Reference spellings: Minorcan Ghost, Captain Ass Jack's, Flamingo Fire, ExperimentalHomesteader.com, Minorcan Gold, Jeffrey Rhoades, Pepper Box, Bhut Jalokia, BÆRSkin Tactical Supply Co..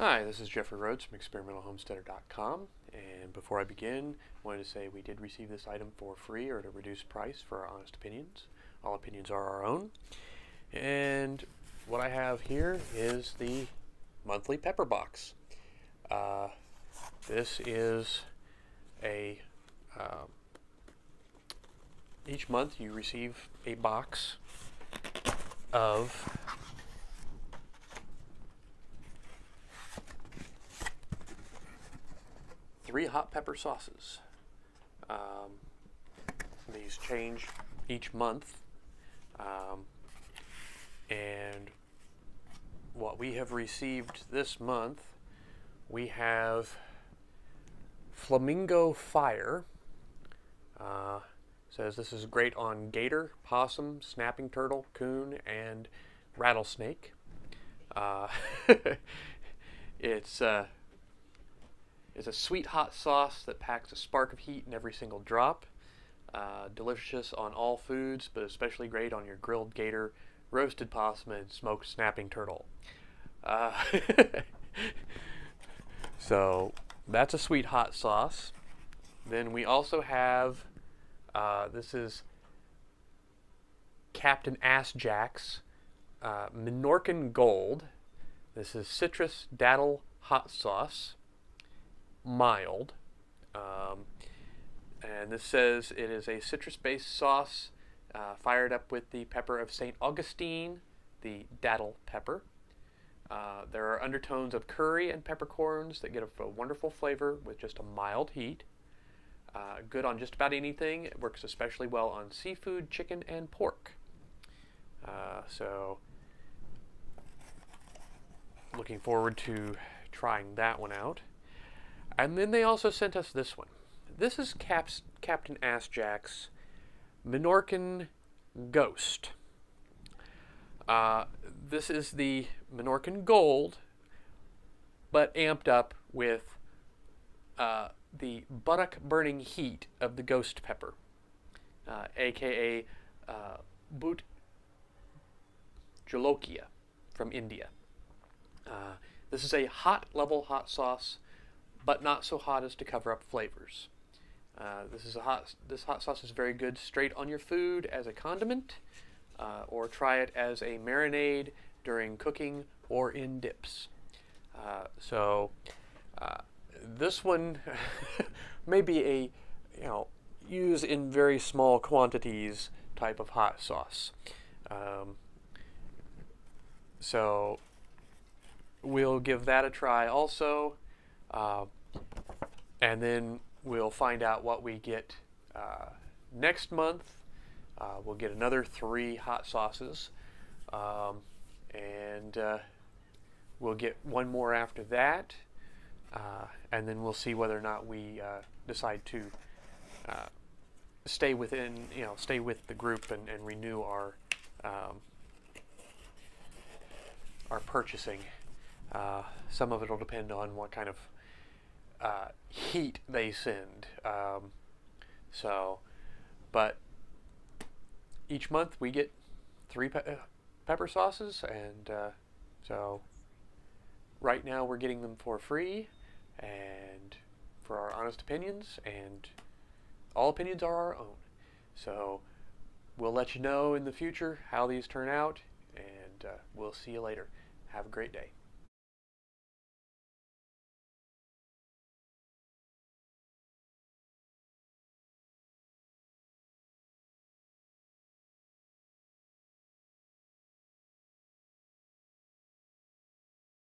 Hi, this is Jeffrey Rhoades from ExperimentalHomesteader.com, and before I begin, I wanted to say we did receive this item for free or at a reduced price for our honest opinions. All opinions are our own. And what I have here is the monthly Pepper Box. This is a, each month you receive a box of three hot pepper sauces. These change each month, and what we have received this month, we have Flamingo Fire. Says this is great on gator, possum, snapping turtle, coon, and rattlesnake. It's a sweet hot sauce that packs a spark of heat in every single drop. Delicious on all foods, but especially great on your grilled gator, roasted possum, and smoked snapping turtle. So that's a sweet hot sauce. Then we also have, this is Captain Ass Jack's Minorcan Gold. This is citrus dattle hot sauce. Mild, and this says it is a citrus-based sauce fired up with the pepper of St. Augustine, the dattle pepper. There are undertones of curry and peppercorns that get a wonderful flavor with just a mild heat. Good on just about anything. It works especially well on seafood, chicken, and pork. So looking forward to trying that one out. And then they also sent us this one. This is Captain Ass Jack's Minorcan Ghost. This is the Minorcan Gold, but amped up with the buttock-burning heat of the ghost pepper, a.k.a. Bhut Jalokia from India. This is a hot-level hot sauce, but not so hot as to cover up flavors. This hot sauce is very good straight on your food as a condiment, or try it as a marinade during cooking or in dips. So this one may be a use in very small quantities type of hot sauce. So we'll give that a try also. And then we'll find out what we get next month. We'll get another three hot sauces, and we'll get one more after that, and then we'll see whether or not we decide to stay with the group and renew our purchasing. Some of it will depend on what kind of heat they send. But each month we get three pepper sauces, and so right now we're getting them for free and for our honest opinions, and all opinions are our own. So we'll let you know in the future how these turn out, and we'll see you later. Have a great day.